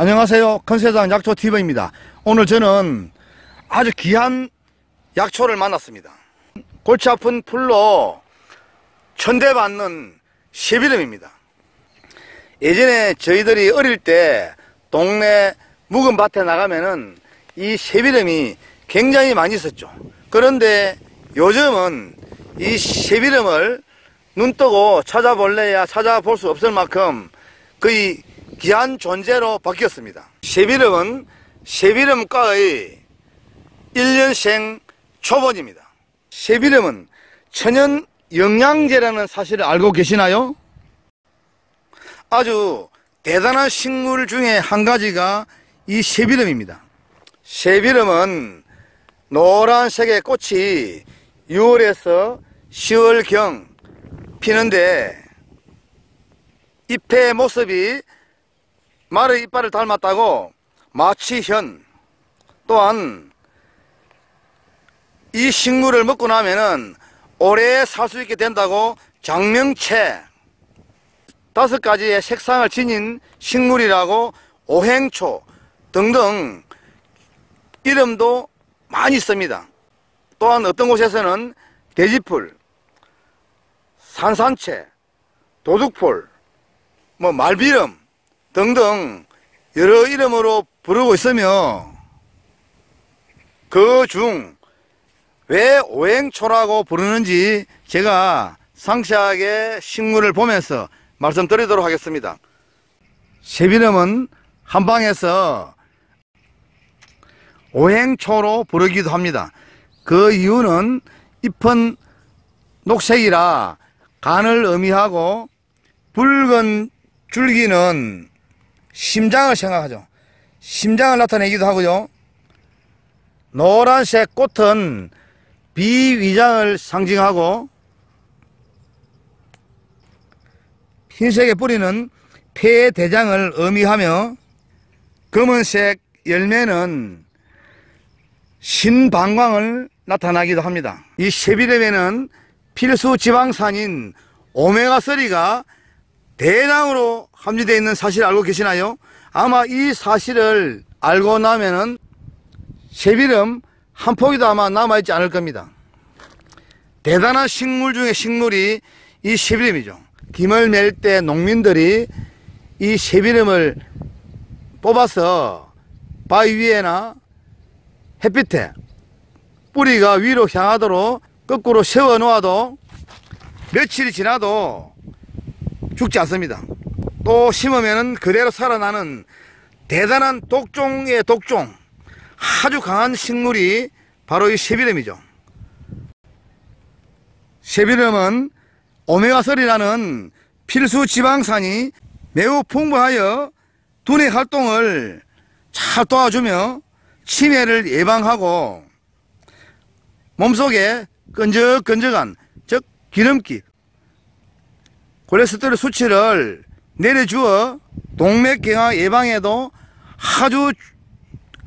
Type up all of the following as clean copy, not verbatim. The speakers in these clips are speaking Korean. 안녕하세요. 큰세상 약초TV입니다. 오늘 저는 아주 귀한 약초를 만났습니다. 골치 아픈 풀로 천대받는 쇠비름입니다. 예전에 저희들이 어릴 때 동네 묵은 밭에 나가면은 이 쇠비름이 굉장히 많이 있었죠. 그런데 요즘은 이 쇠비름을 눈 뜨고 찾아볼래야 찾아볼 수 없을 만큼 거의 귀한 존재로 바뀌었습니다. 쇠비름은 쇠비름과의 1년생 초본입니다. 쇠비름은 천연 영양제라는 사실을 알고 계시나요? 아주 대단한 식물 중에 한 가지가 이 쇠비름입니다. 쇠비름은 노란색의 꽃이 6월에서 10월경 피는데 잎의 모습이 말의 이빨을 닮았다고 마치현 또한 이 식물을 먹고 나면은 오래 살 수 있게 된다고 장명채 5가지의 색상을 지닌 식물이라고 오행초 등등 이름도 많이 있습니다. 또한 어떤 곳에서는 돼지풀, 산산채, 도둑풀, 말비름 등등 여러 이름으로 부르고 있으며 그 중 왜 오행초라고 부르는지 제가 상세하게 식물을 보면서 말씀드리도록 하겠습니다. 쇠비름은 한방에서 오행초로 부르기도 합니다. 그 이유는 잎은 녹색이라 간을 의미하고 붉은 줄기는 심장을 생각하죠. 심장을 나타내기도 하고요. 노란색 꽃은 비위장을 상징하고 흰색의 뿌리는 폐대장을 의미하며 검은색 열매는 신방광을 나타나기도 합니다. 이 쇠비름에는 필수 지방산인 오메가3가 대량으로 함유되어 있는 사실 알고 계시나요? 아마 이 사실을 알고 나면은 쇠비름 한 포기도 아마 남아있지 않을 겁니다. 대단한 식물 중에 식물이 이 쇠비름이죠. 김을 맬 때 농민들이 이 쇠비름을 뽑아서 바위 위에나 햇빛에 뿌리가 위로 향하도록 거꾸로 세워 놓아도 며칠이 지나도 죽지 않습니다. 또 심으면은 그대로 살아나는 대단한 독종의 독종, 아주 강한 식물이 바로 이 쇠비름이죠. 쇠비름은 오메가3라는 필수 지방산이 매우 풍부하여 두뇌 활동을 잘 도와주며 치매를 예방하고 몸속에 끈적끈적한, 즉 기름기, 콜레스테롤 수치를 내려주어 동맥경화 예방에도 아주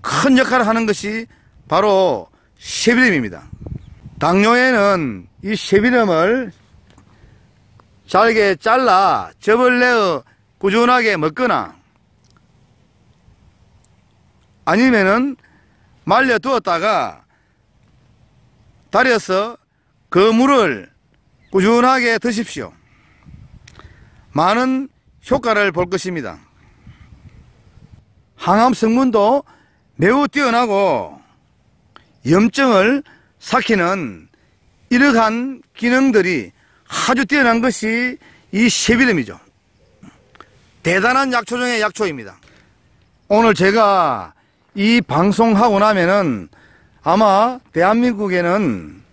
큰 역할을 하는 것이 바로 쇠비름입니다. 당뇨에는 이 쇠비름을 잘게 잘라 즙을 내어 꾸준하게 먹거나 아니면은 말려두었다가 달여서 그 물을 꾸준하게 드십시오. 많은 효과를 볼 것입니다. 항암 성분도 매우 뛰어나고 염증을 삭히는 이러한 기능들이 아주 뛰어난 것이 이 쇠비름이죠. 대단한 약초 중의 약초입니다. 오늘 제가 이 방송하고 나면은 아마 대한민국에는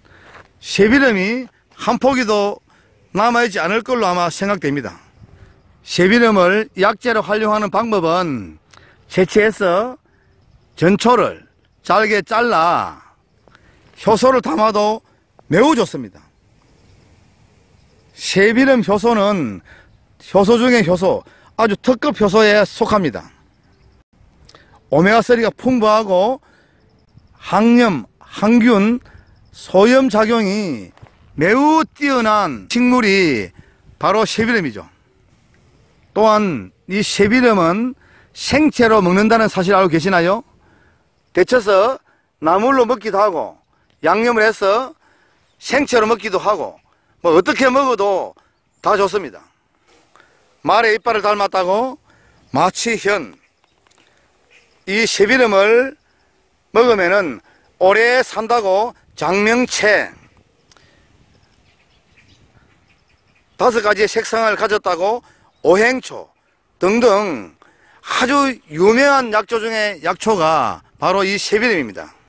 쇠비름이 한 포기도 남아있지 않을 걸로 아마 생각됩니다. 쇠비름을 약재로 활용하는 방법은 채취해서 전초를 잘게 잘라 효소를 담아도 매우 좋습니다. 쇠비름 효소는 효소 중에 효소, 아주 특급 효소에 속합니다. 오메가3가 풍부하고 항염, 항균, 소염 작용이 매우 뛰어난 식물이 바로 쇠비름이죠. 또한 이 쇠비름은 생채로 먹는다는 사실 알고 계시나요? 데쳐서 나물로 먹기도 하고 양념을 해서 생채로 먹기도 하고 뭐 어떻게 먹어도 다 좋습니다. 말의 이빨을 닮았다고 마치현, 이 쇠비름을 먹으면은 오래 산다고 장명채, 5가지의 색상을 가졌다고 오행초 등등 아주 유명한 약초 중에 약초가 바로 이 쇠비름입니다.